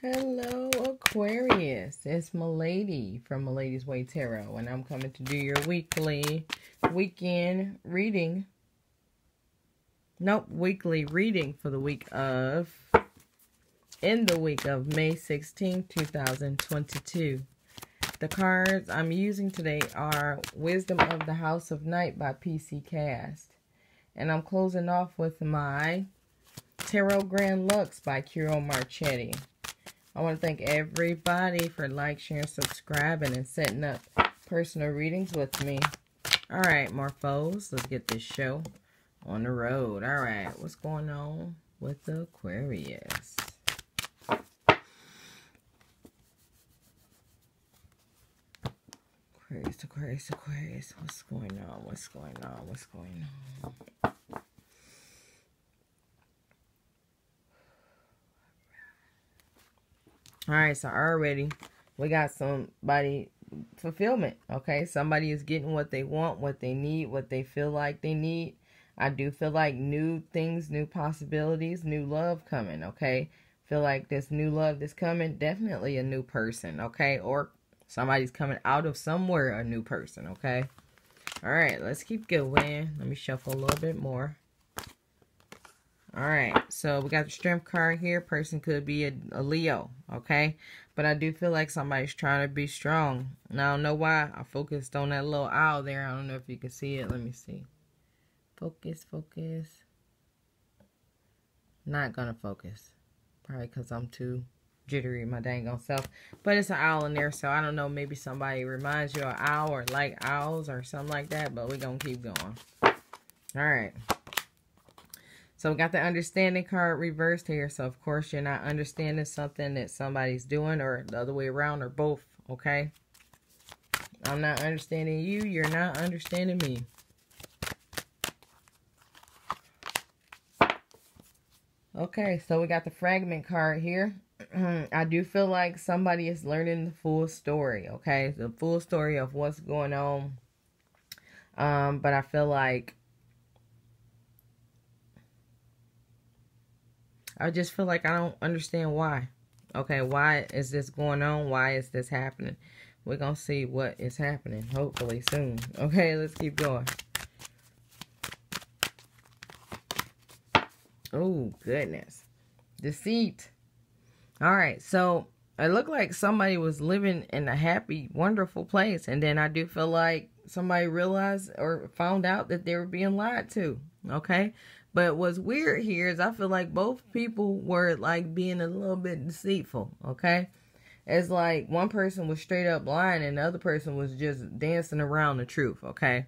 Hello, Aquarius. It's Milady from Milady's Way Tarot, and I'm coming to do your weekend reading. Nope, weekly reading for the week of... in the week of May 16, 2022. The cards I'm using today are Wisdom of the House of Night by PC Cast. And I'm closing off with my Tarot Grand Lux by Ciro Marchetti. I want to thank everybody for like, sharing, subscribing, and setting up personal readings with me. All right, Morphos, let's get this show on the road. All right, what's going on with the Aquarius? Aquarius, what's going on? All right, so already we got somebody fulfillment, okay? Somebody is getting what they want, what they need, what they feel like they need. I do feel like new things, new possibilities, new love coming, okay? Feel like this new love that's coming, definitely a new person, okay? Or somebody's coming out of somewhere, a new person, okay? All right, let's keep going. Let me shuffle a little bit more. All right, so we got the Strength card here. Person could be a Leo, okay? But I do feel like somebody's trying to be strong. Now, I don't know why. I focused on that little owl there. I don't know if you can see it. Let me see. Focus. Not gonna focus. Probably because I'm too... jittery my dang on self, but it's an owl in there, so I don't know, maybe somebody reminds you of owl or like owls or something like that, but we're gonna keep going. All right, so we got the understanding card reversed here, so of course you're not understanding something that somebody's doing, or the other way around, or both, okay? I'm not understanding you, you're not understanding me. Okay, so we got the fragment card here. I do feel like somebody is learning the full story, okay? The full story of what's going on. But I feel like... I just feel like I don't understand why. Okay, why is this going on? Why is this happening? We're going to see what is happening, hopefully soon. Okay, let's keep going. Oh, goodness. Deceit. All right, so it looked like somebody was living in a happy, wonderful place. And then I do feel like somebody realized or found out that they were being lied to, okay? But what's weird here is I feel like both people were, like, being a little bit deceitful, okay? It's like one person was straight up lying and the other person was just dancing around the truth, okay?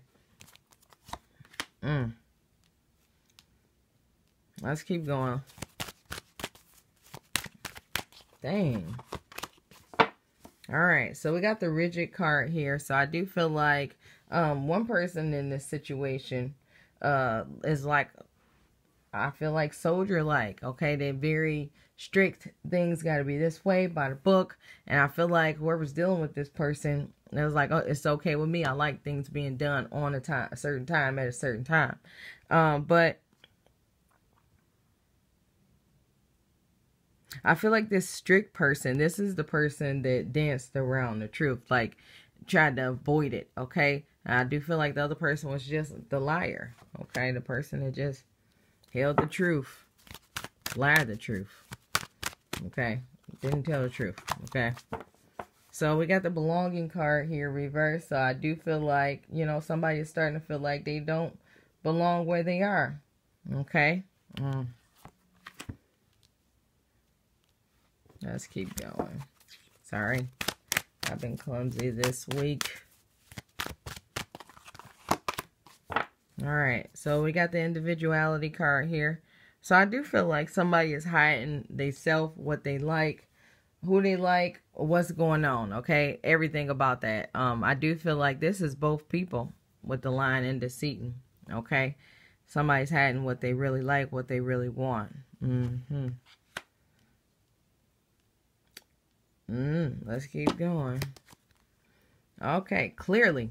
Let's keep going. Dang. All right, so we got the rigid card here. So I do feel like one person in this situation is like, I feel like soldier-like, okay? They're very strict. Things got to be this way by the book. And I feel like whoever's dealing with this person, it was like, oh, it's okay with me. I like things being done on a time, a certain time, at a certain time. But I feel like this strict person, this is the person that danced around the truth, like tried to avoid it, okay? I do feel like the other person was just the liar, okay? The person that just held the truth, lied the truth, okay? Didn't tell the truth, okay? So we got the belonging card here reversed, so I do feel like, you know, somebody is starting to feel like they don't belong where they are, okay? Let's keep going. Sorry. I've been clumsy this week. Alright, so we got the individuality card here. So I do feel like somebody is hiding they self, what they like, who they like, what's going on, okay? Everything about that. I do feel like this is both people with the lying and deceiting, okay? Somebody's hiding what they really like, what they really want. Let's keep going. Okay, clearly.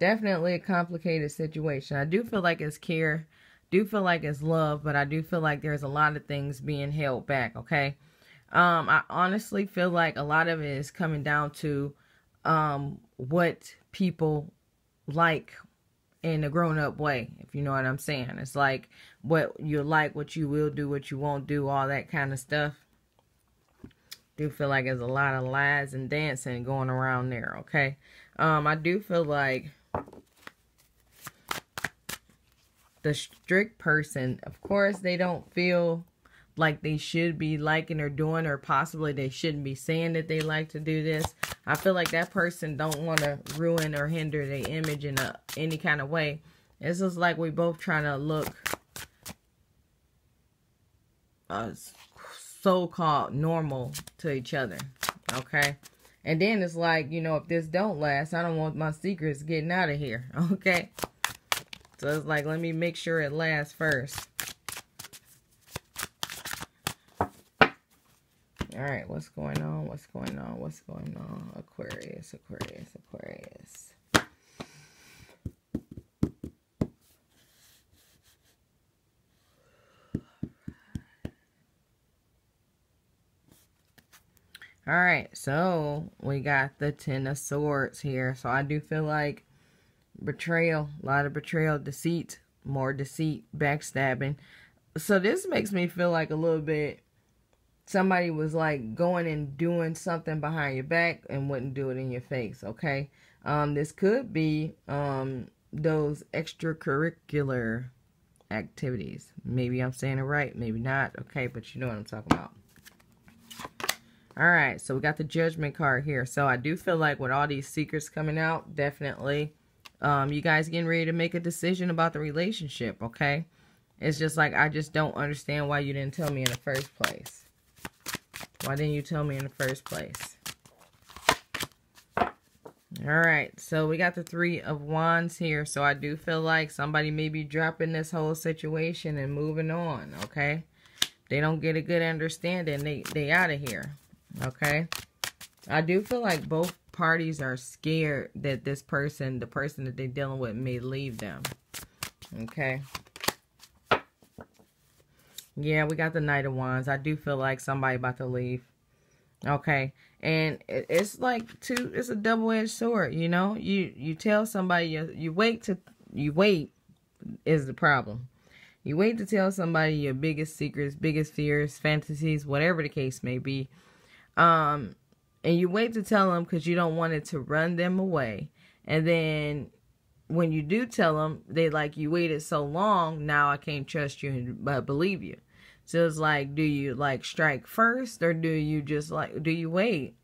Definitely a complicated situation. I do feel like it's care. Do feel like it's love, but I do feel like there's a lot of things being held back, okay? I honestly feel like a lot of it is coming down to what people like in a grown-up way, if you know what I'm saying. It's like what you like, what you will do, what you won't do, all that kind of stuff. I do feel like there's a lot of lies and dancing going around there, okay? I do feel like the strict person, of course, they don't feel like they should be liking or doing, or possibly they shouldn't be saying that they like to do this. I feel like that person don't want to ruin or hinder their image in any kind of way. It's just like we both trying to look so-called normal to each other, okay? And then it's like, you know, if this don't last, I don't want my secrets getting out of here, okay? So it's like, let me make sure it lasts first. All right, what's going on? What's going on? What's going on? Aquarius, Aquarius, Aquarius. All right, so we got the 10 of Swords here. So I do feel like betrayal, a lot of betrayal, deceit, more deceit, backstabbing. So this makes me feel like a little bit somebody was like going and doing something behind your back and wouldn't do it in your face, okay? This could be those extracurricular activities. Maybe I'm saying it right, maybe not, okay? But you know what I'm talking about. All right, so we got the Judgment card here. So I do feel like with all these secrets coming out, definitely, you guys getting ready to make a decision about the relationship, okay? It's just like, I just don't understand why you didn't tell me in the first place. Why didn't you tell me in the first place? Alright, so we got the 3 of Wands here. So I do feel like somebody may be dropping this whole situation and moving on, okay? They don't get a good understanding. They out of here, okay? I do feel like both parties are scared that this person, the person that they're dealing with, may leave them, okay? Yeah, we got the Knight of Wands. I do feel like somebody about to leave. Okay. And it's like it's a double-edged sword, you know? You tell somebody, you wait is the problem. You wait to tell somebody your biggest secrets, biggest fears, fantasies, whatever the case may be. And you wait to tell them because you don't want it to run them away. And then when you do tell them, they like, you waited so long, now I can't trust you and believe you. So it's like, do you like strike first, or do you just like, do you wait?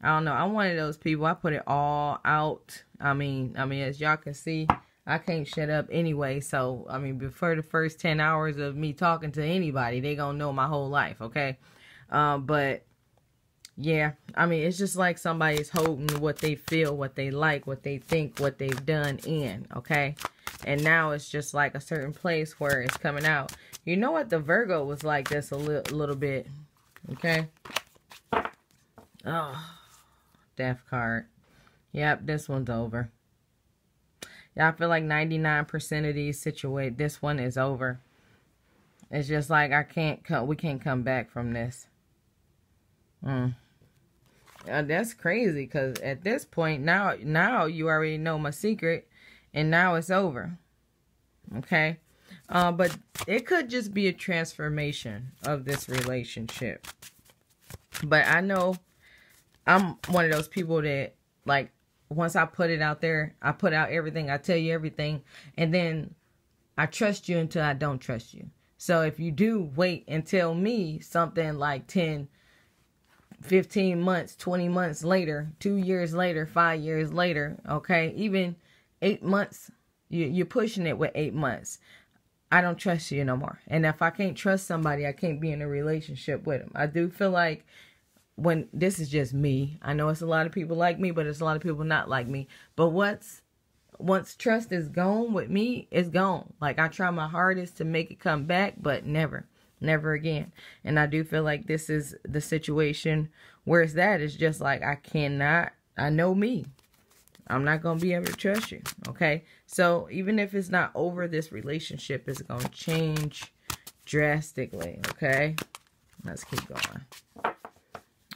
I don't know. I'm one of those people. I put it all out. I mean, as y'all can see, I can't shut up anyway. So, I mean, before the first 10 hours of me talking to anybody, they gonna know my whole life. Okay. But yeah, I mean, it's just like somebody's holding what they feel, what they like, what they think, what they've done in, okay? And now it's just like a certain place where it's coming out. You know what? The Virgo was like this a little bit, okay? Oh, Death card. Yep, this one's over. Yeah, I feel like 99% of these situations, this one is over. It's just like we can't come back from this. That's crazy, because at this point now you already know my secret and now it's over, okay? But it could just be a transformation of this relationship. But I know I'm one of those people that, like, once I put it out there, I put out everything, I tell you everything, and then I trust you until I don't trust you. So if you do wait and tell me something like 10, 15 months, 20 months later, 2 years later, 5 years later, okay, even 8 months, you're pushing it with 8 months, I don't trust you no more. And if I can't trust somebody, I can't be in a relationship with them. I do feel like, when this is just me, I know it's a lot of people like me, but it's a lot of people not like me, but once trust is gone with me, it's gone. Like, I try my hardest to make it come back, but never again. And I do feel like this is the situation where it's that. It's just like, I know me. I'm not going to be able to trust you. Okay. So even if it's not over, this relationship is going to change drastically. Okay. Let's keep going.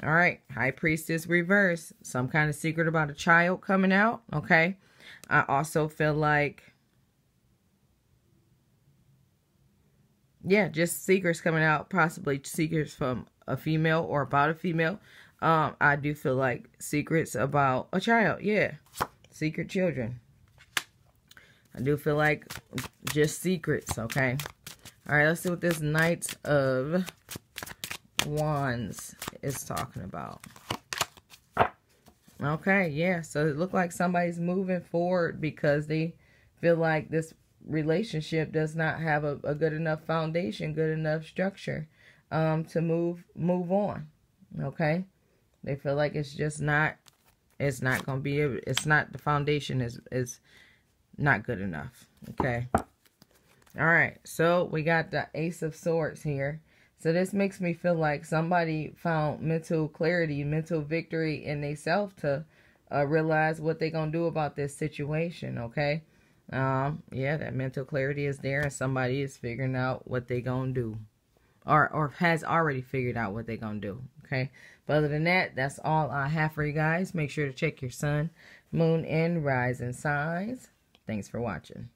All right, High Priestess reverse. Some kind of secret about a child coming out, okay? I also feel like, yeah, just secrets coming out, possibly secrets from a female or about a female. I do feel like secrets about a child, yeah. Secret children. I do feel like just secrets, okay? All right, let's see what this Knight of Wands is talking about. Okay, yeah, so it looked like somebody's moving forward because they feel like this relationship does not have a good enough foundation, good enough structure to move on, okay? They feel like it's just not, it's not going to be, it's not, the foundation is not good enough, okay? All right, so we got the Ace of Swords here. So this makes me feel like somebody found mental clarity, mental victory in themselves to realize what they're going to do about this situation, okay? Yeah, that mental clarity is there, and somebody is figuring out what they're going to do. Or has already figured out what they're going to do, okay? But other than that, that's all I have for you guys. Make sure to check your sun, moon, and rising signs. Thanks for watching.